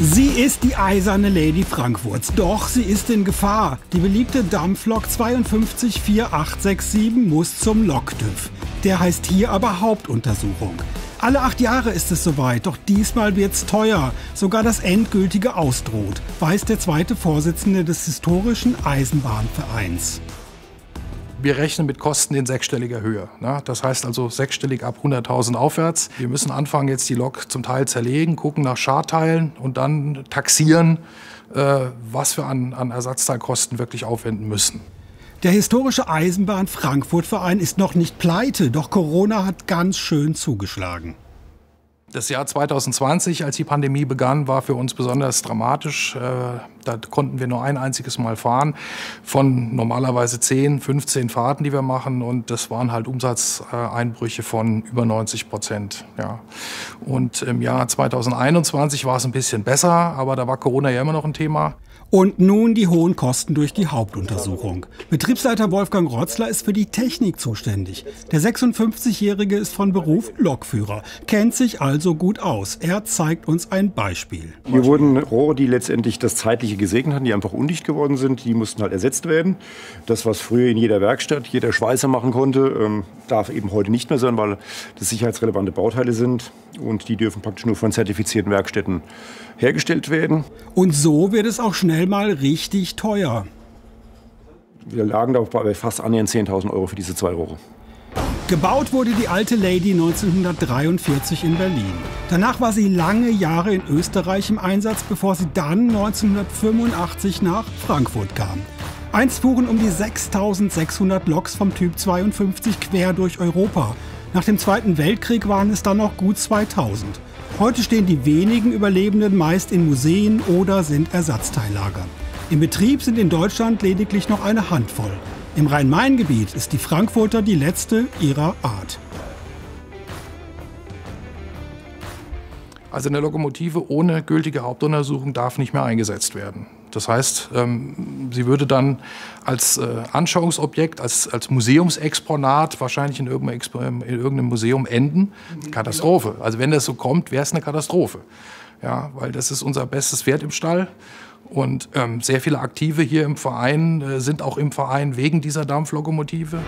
Sie ist die Eiserne Lady Frankfurts, doch sie ist in Gefahr. Die beliebte Dampflok 52 4867 muss zum Lok-TÜV. Der heißt hier aber Hauptuntersuchung. Alle 8 Jahre ist es soweit, doch diesmal wird's teuer. Sogar das Endgültige ausdroht, weiß der zweite Vorsitzende des Historischen Eisenbahnvereins. Wir rechnen mit Kosten in sechsstelliger Höhe. Das heißt also sechsstellig ab 100.000 aufwärts. Wir müssen anfangen, jetzt die Lok zum Teil zerlegen, gucken nach Schadteilen und dann taxieren, was wir an Ersatzteilkosten wirklich aufwenden müssen. Der Historische Eisenbahn Frankfurt Verein ist noch nicht pleite, doch Corona hat ganz schön zugeschlagen. Das Jahr 2020, als die Pandemie begann, war für uns besonders dramatisch. Da konnten wir nur ein einziges Mal fahren von normalerweise 10, 15 Fahrten, die wir machen. Und das waren halt Umsatzeinbrüche von über 90%. Ja. Und im Jahr 2021 war es ein bisschen besser, aber da war Corona ja immer noch ein Thema. Und nun die hohen Kosten durch die Hauptuntersuchung. Betriebsleiter Wolfgang Rotzler ist für die Technik zuständig. Der 56-Jährige ist von Beruf Lokführer, kennt sich also gut aus. Er zeigt uns ein Beispiel. Hier wurden Rohre, die letztendlich das Zeitliche gesegnet hatten, die einfach undicht geworden sind, die mussten halt ersetzt werden. Das, was früher in jeder Werkstatt jeder Schweißer machen konnte, darf eben heute nicht mehr sein, weil das sicherheitsrelevante Bauteile sind. Und die dürfen praktisch nur von zertifizierten Werkstätten hergestellt werden. Und so wird es auch schnell mal richtig teuer. Wir lagen da bei fast annähernd 10.000 Euro für diese 2 Rohre. Gebaut wurde die alte Lady 1943 in Berlin. Danach war sie lange Jahre in Österreich im Einsatz, bevor sie dann 1985 nach Frankfurt kam. Einst fuhren um die 6.600 Loks vom Typ 52 quer durch Europa. Nach dem Zweiten Weltkrieg waren es dann noch gut 2.000. Heute stehen die wenigen Überlebenden meist in Museen oder sind Ersatzteillager. Im Betrieb sind in Deutschland lediglich noch eine Handvoll. Im Rhein-Main-Gebiet ist die Frankfurter die letzte ihrer Art. Also eine Lokomotive ohne gültige Hauptuntersuchung darf nicht mehr eingesetzt werden. Das heißt, sie würde dann als Anschauungsobjekt, als Museumsexponat wahrscheinlich in irgendeinem Museum enden. Katastrophe. Also wenn das so kommt, wäre es eine Katastrophe. Ja, weil das ist unser bestes Pferd im Stall. Und sehr viele Aktive hier im Verein sind auch im Verein wegen dieser Dampflokomotive.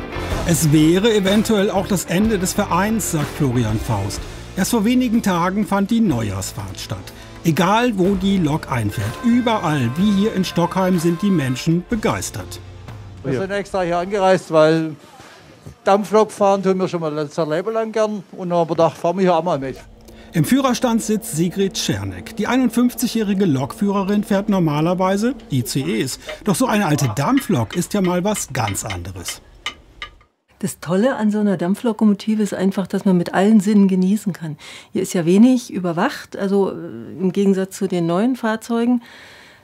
Es wäre eventuell auch das Ende des Vereins, sagt Florian Faust. Erst vor wenigen Tagen fand die Neujahrsfahrt statt. Egal, wo die Lok einfährt, überall, wie hier in Stockheim, sind die Menschen begeistert. Wir sind extra hier angereist, weil Dampflok fahren tun wir schon mal unser Leben lang gern. Und dann haben wir gedacht, fahren wir hier auch mal mit. Im Führerstand sitzt Sigrid Czernik. Die 51-jährige Lokführerin fährt normalerweise ICEs. Doch so eine alte Dampflok ist ja mal was ganz anderes. Das Tolle an so einer Dampflokomotive ist einfach, dass man mit allen Sinnen genießen kann. Hier ist ja wenig überwacht, also im Gegensatz zu den neuen Fahrzeugen.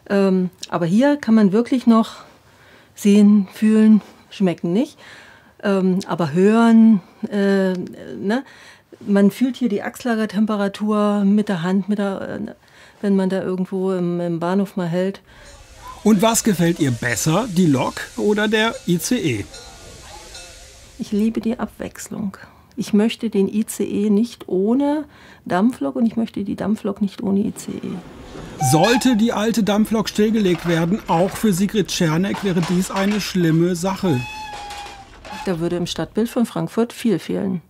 Aber hier kann man wirklich noch sehen, fühlen, schmecken nicht, aber hören. Ne? Man fühlt hier die Achslagertemperatur mit der Hand, wenn man da irgendwo im Bahnhof mal hält. Und was gefällt ihr besser, die Lok oder der ICE? Ich liebe die Abwechslung. Ich möchte den ICE nicht ohne Dampflok und ich möchte die Dampflok nicht ohne ICE. Sollte die alte Dampflok stillgelegt werden, auch für Sigrid Czernik, wäre dies eine schlimme Sache. Da würde im Stadtbild von Frankfurt viel fehlen.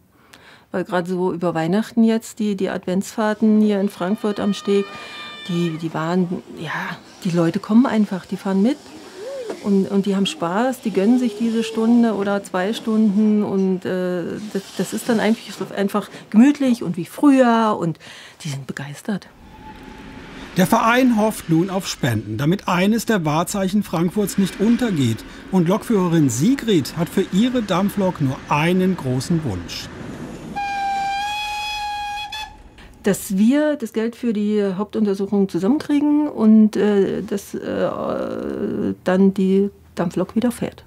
Weil gerade so über Weihnachten jetzt, die Adventsfahrten hier in Frankfurt am Steg, die waren, ja, die Leute kommen einfach, die fahren mit. Und die haben Spaß, die gönnen sich diese Stunde oder 2 Stunden und das ist dann einfach gemütlich und wie früher und die sind begeistert. Der Verein hofft nun auf Spenden, damit eines der Wahrzeichen Frankfurts nicht untergeht. Und Lokführerin Sigrid hat für ihre Dampflok nur einen großen Wunsch. Dass wir das Geld für die Hauptuntersuchung zusammenkriegen und dass dann die Dampflok wieder fährt.